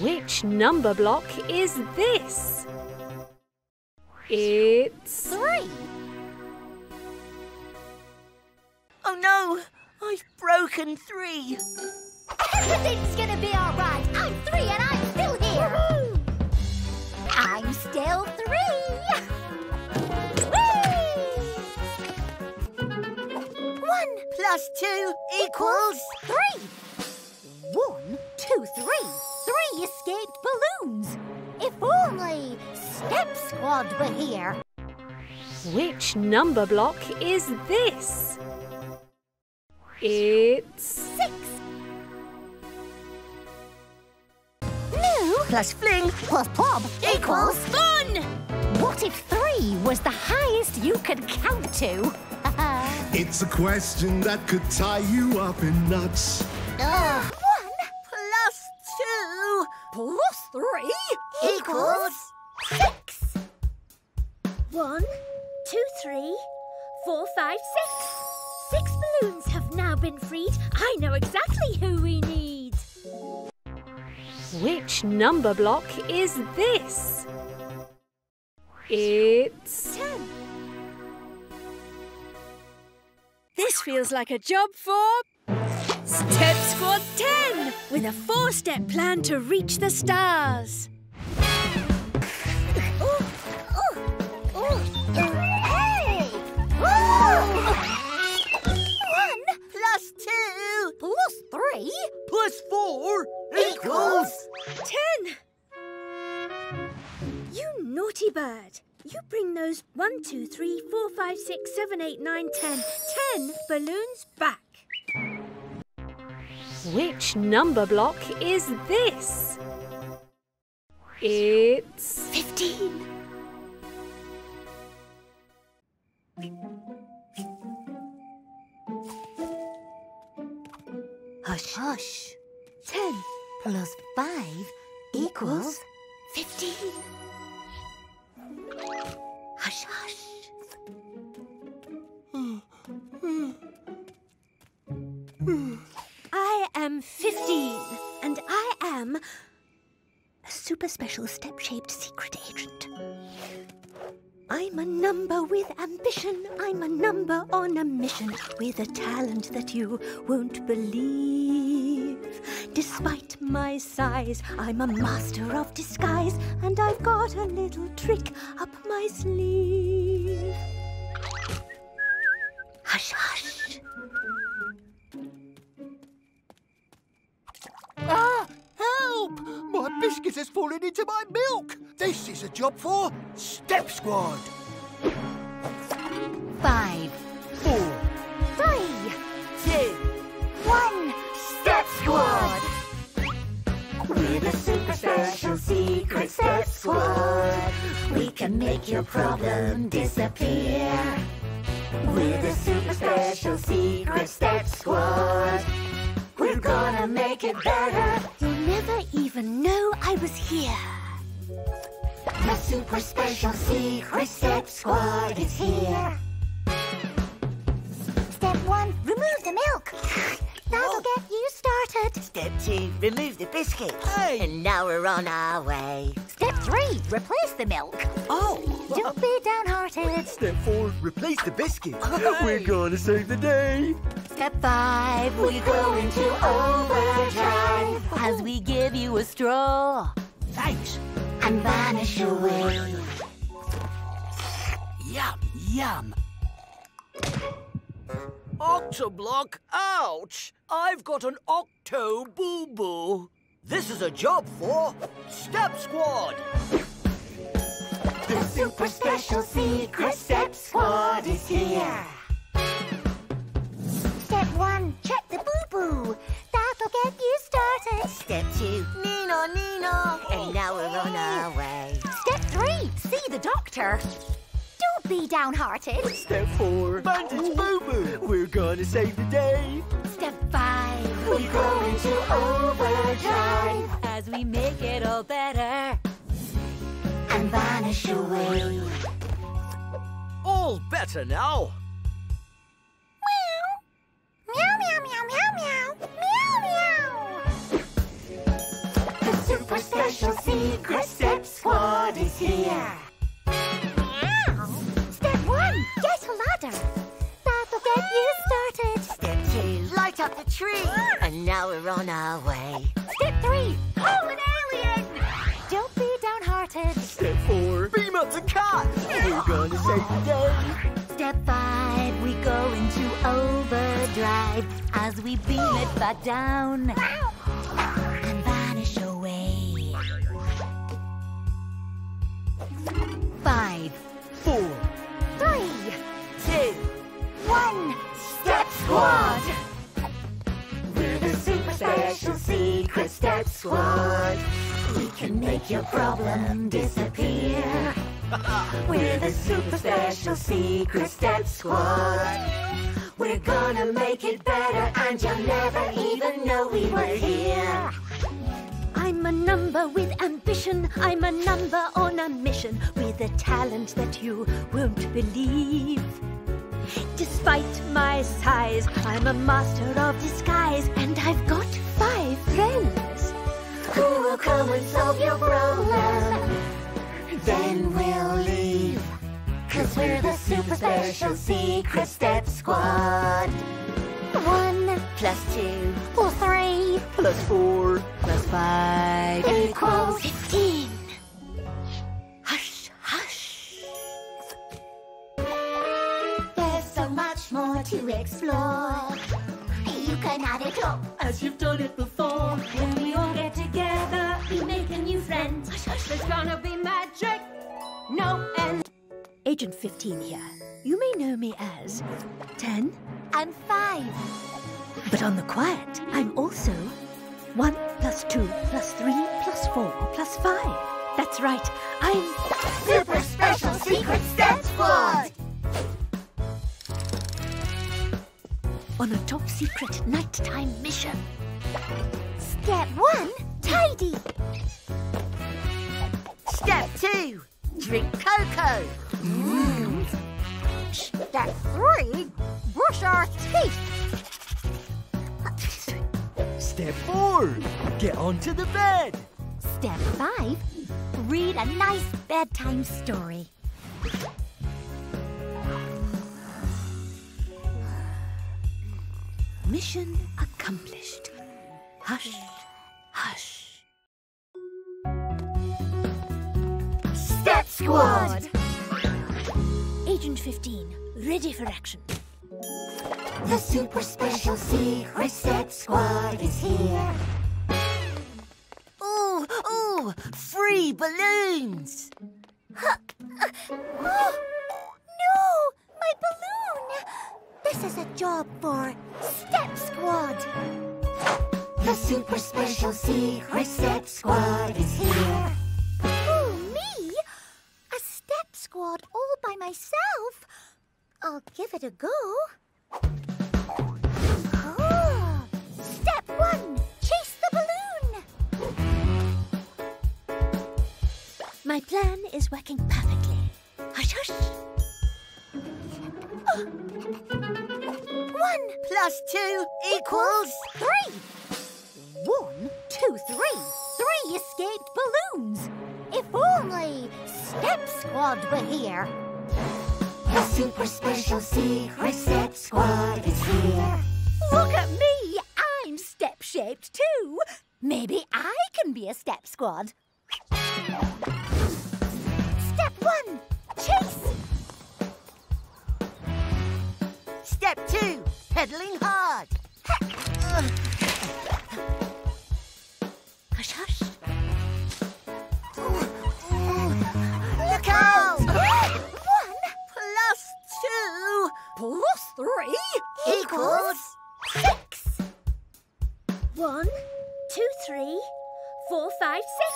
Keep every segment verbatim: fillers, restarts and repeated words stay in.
Which number block is this? It's... three! Oh no! I've broken three! Everything's gonna be alright! I'm three and I'm still here! Woohoo! I'm still three! Whee! One plus two equals three! One, two, three! Three escaped balloons! If only Step Squad were here! Which number block is this? It's... six! Moo plus fling plus bob equals fun! What if three was the highest you could count to? It's a question that could tie you up in nuts. Ugh. Plus three equals six. One, two, three, four, five, six. Six balloons have now been freed. I know exactly who we need. Which number block is this? It's... ten. This feels like a job for... Step Squad ten, with a four-step plan to reach the stars. Oh, oh, oh. Hey! Whoa! One plus two plus three plus four equals ten. You naughty bird. You bring those one, two, three, four, five, six, seven, eight, nine, ten, ten balloons back. Which number block is this? It's... fifteen! Hush, hush! ten plus five equals fifteen! Hush, hush! fifteen, and I am a super special step-shaped secret agent. I'm a number with ambition. I'm a number on a mission with a talent that you won't believe. Despite my size, I'm a master of disguise, and I've got a little trick up my sleeve. Hush, hush. Ah! Help! My biscuit has fallen into my milk! This is a job for Step Squad! Five, four, three, two, one, Step Squad! We're the super special secret Step Squad! We can make your problem disappear! We're the super special secret Step Squad! We're gonna make it better. You'll never even know I was here. The super special secret Step Squad is here. Step one, remove the milk. That'll get you started. Step two, remove the biscuit. Hey. And now we're on our way. Step three, replace the milk. Oh. Don't be downhearted. Step four, replace the biscuit. Hey. We're gonna save the day. Step five, we go into overdrive as we give you a straw. Thanks. And vanish away. Yum, yum. Octoblock, ouch! I've got an octo boo-boo. This is a job for Step Squad. The super special secret Step Squad is here. Step one, check the boo-boo. That'll get you started. Step two, Nino, Nino. And now we're on our way. Step three, see the doctor. Don't be downhearted. Step four, bandage boo-boo. We're gonna save the day. Step five, we go into overdrive as we make it all better and vanish away. All better now. Meow, meow, meow, meow, meow, meow, meow. The super Secret Step Squad is here. Wow. Step one, get a ladder. That'll get you started. Step two, light up the tree. And now we're on our way. Step three, call an alien. Don't be downhearted. Step four, beam up the cat. We're gonna save the day. Step five, we go into overdrive as we beam it back down. Wow. Five, four, three, two, one. Step Squad! We're the super special secret Step Squad. We can make your problem disappear. We're the super special secret Step Squad. We're gonna make it better and you'll never even know we were here. I'm a number with ambition. I'm a number on a mission with a talent that you won't believe. Despite my size, I'm a master of disguise, and I've got five friends who will come and solve your problem. Then we'll leave, 'cause we're the super special secret Step Squad. One plus two or three plus four plus five equals fifteen. Hush, hush. There's so much more to explore. You can have it all as you've done it before. When we all get together, we make a new friend. Hush, hush. There's gonna be magic, no end. Agent fifteen here. You may know me as ten. And five. But on the quiet, I'm also one plus two plus three plus four plus five. That's right, I'm Super Special Secret Step Squad! On a top secret nighttime mission. Step one, tidy. Step two, drink cocoa. Mm. Step three, brush our teeth. Step four, get onto the bed. Step five, read a nice bedtime story. Mission accomplished. Hush, hush. Step Squad! Agent fifteen, ready for action. The super special secret Step Squad is here. Ooh, ooh, free balloons! Huh. Uh, oh, no, my balloon! This is a job for Step Squad. The super special secret Step Squad is here. Oh, me? A Step Squad all by myself? I'll give it a go. Oh. Step one, chase the balloon. My plan is working perfectly. Hush, hush. Oh. One plus two equals three. One, two, three. Three escaped balloons. If only Step Squad were here. The super special secret Step Squad is here. Look at me! I'm step-shaped too. Maybe I can be a Step Squad. Step one, chase. Step two, pedaling hard. Hush, hush. Look out! Two plus three equals six. One, two, three, four, five, six.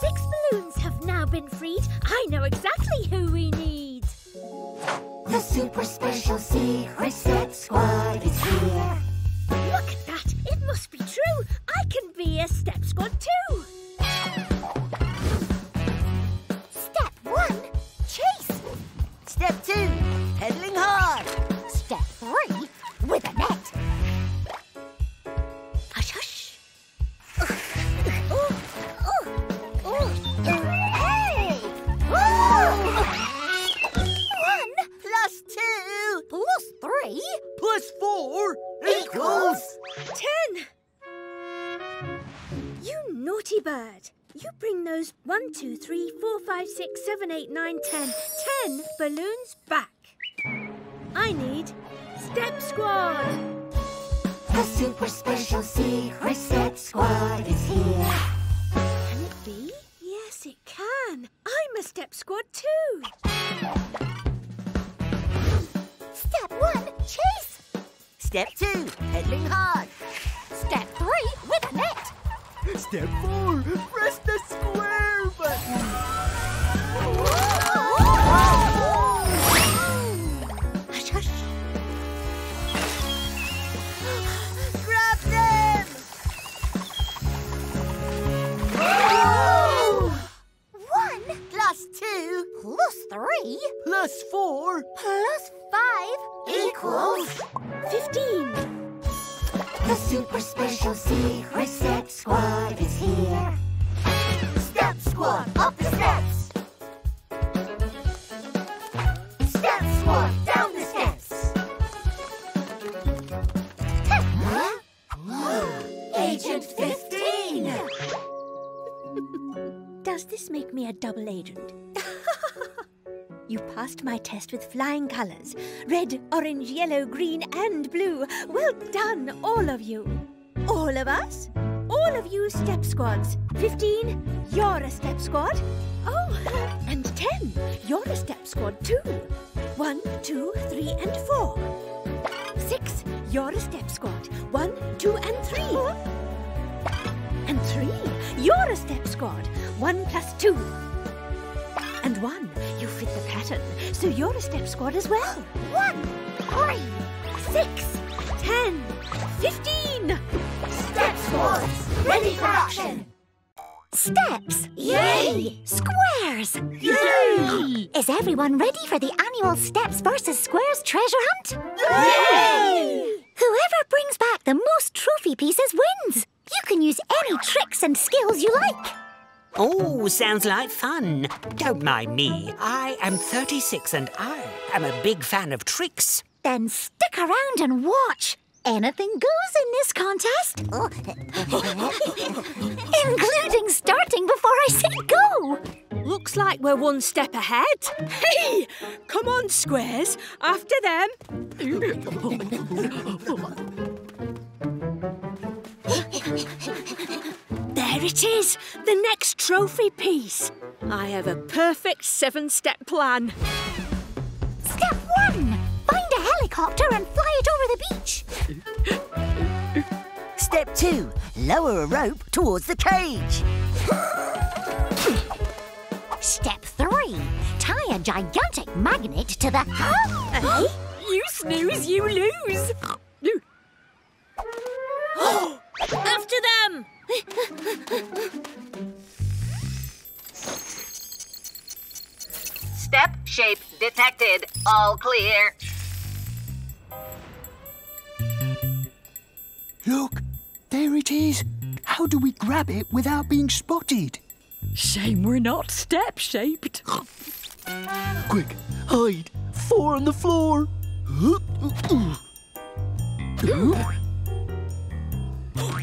Six balloons have now been freed. I know exactly who we need. The super special secret Step Squad is here. Look at that. It must be true. I can be a Step Squad too. Step one, chase. Step two, pedaling hard. Step three, with a net. Hush, hush. Oh, oh, oh. plus four equals... ten! You naughty bird. You bring those one, two, three, four, five, six, seven, eight, nine, ten, ten balloons back. I need Step Squad! The super special secret Step Squad is here. Can it be? Yes, it can. I'm a Step Squad too. Step one, chase. Step two, pedaling hard. Step three, with a net. Step four, press the square button. Hush, hush. Two plus three plus four plus five equals fifteen. The super special secret Step Squad is here. Step Squad up the steps. Step Squad down the steps. Huh? Agent fifteen. Does this make me a double agent? You passed my test with flying colours. Red, orange, yellow, green and blue. Well done, all of you. All of us? All of you Step Squads. fifteen, you're a Step Squad. Oh, and ten, you're a Step Squad too. One, two, three and four. Six, you're a Step Squad. One, two and three. And three, you're a Step Squad. One plus two. And one, you fit the pattern, so you're a Step Squad as well. One, three, six, ten, fifteen. Step Squads, ready for action. Steps. Yay! Squares. Yay! Is everyone ready for the annual Steps versus Squares treasure hunt? Yay! Whoever brings back the most trophy pieces wins. You can use any tricks and skills you like. Oh, sounds like fun. Don't mind me. I am thirty-six and I am a big fan of tricks. Then stick around and watch. Anything goes in this contest. Including starting before I say go. Looks like we're one step ahead. Hey! Come on, Squares. After them. There it is, the next trophy piece. I have a perfect seven-step plan. Step one, find a helicopter and fly it over the beach. Step two, lower a rope towards the cage. Step three, tie a gigantic magnet to the... Hey, you snooze, you lose. After them! Step shape detected. All clear. Look, there it is. How do we grab it without being spotted? Shame we're not step shaped. Quick, hide. Four on the floor.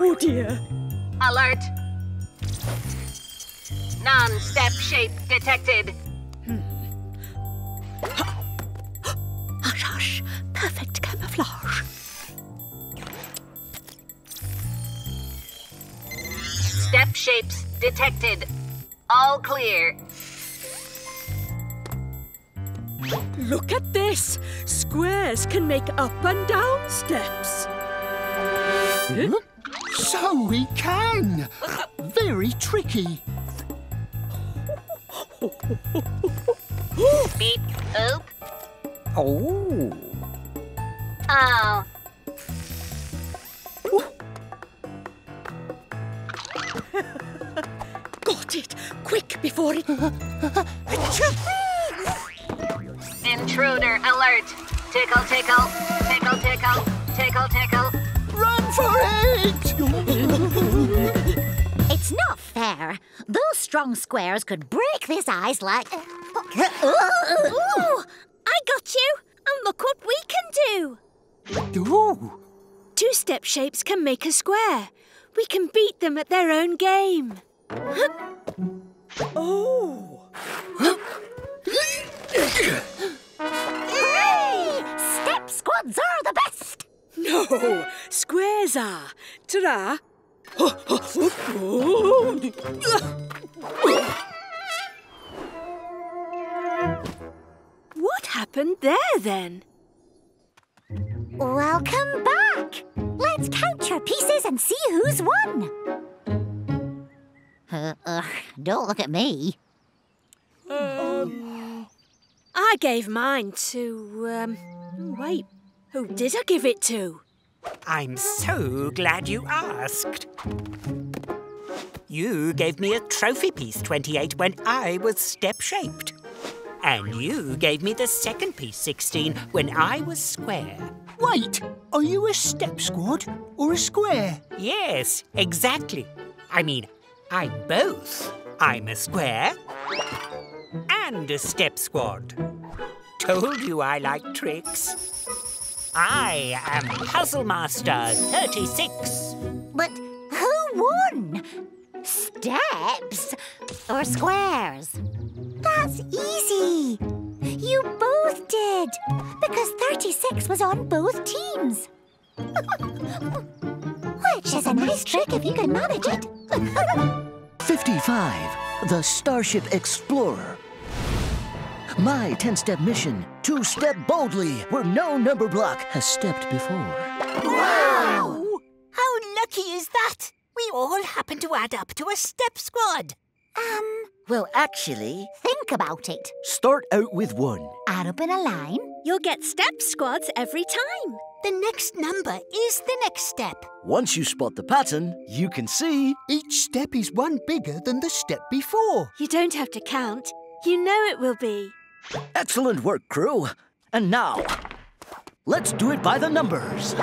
Oh dear. Alert. Non-step shape detected. Hmm. Hush, hush. Perfect camouflage. Step shapes detected. All clear. Look at this. Squares can make up and down steps. Huh? So we can! Very tricky. Beep. Oop. Oh. Oh. Got it! Quick before it... Intruder alert! Tickle, tickle, tickle, tickle, tickle, tickle. Run for it! It's not fair. Those strong squares could break this ice like... Ooh, I got you! And look what we can do! Ooh. Two-step shapes can make a square. We can beat them at their own game. Oh! Hooray! Step squads are the best! No, squares are. Ta-da! What happened there, then? Welcome back! Let's count your pieces and see who's won! Uh, uh, don't look at me. Um... I gave mine to, um... wait, who did I give it to? I'm so glad you asked. You gave me a trophy piece, twenty-eight, when I was step-shaped. And you gave me the second piece, sixteen, when I was square. Wait, are you a step squad or a square? Yes, exactly. I mean, I'm both. I'm a square and a step squad. Told you I like tricks. I am Puzzle Master thirty-six. But who won? Steps or squares? That's easy. You both did, because thirty-six was on both teams. Which is a nice trick if you can manage it. fifty-five, the Starship Explorer. My ten-step mission, to step boldly where no number block has stepped before. Wow! How lucky is that? We all happen to add up to a step squad. Um... Well, actually... Think about it. Start out with one. Add up in a line. You'll get step squads every time. The next number is the next step. Once you spot the pattern, you can see... Each step is one bigger than the step before. You don't have to count. You know it will be. Excellent work, crew. And now, let's do it by the numbers.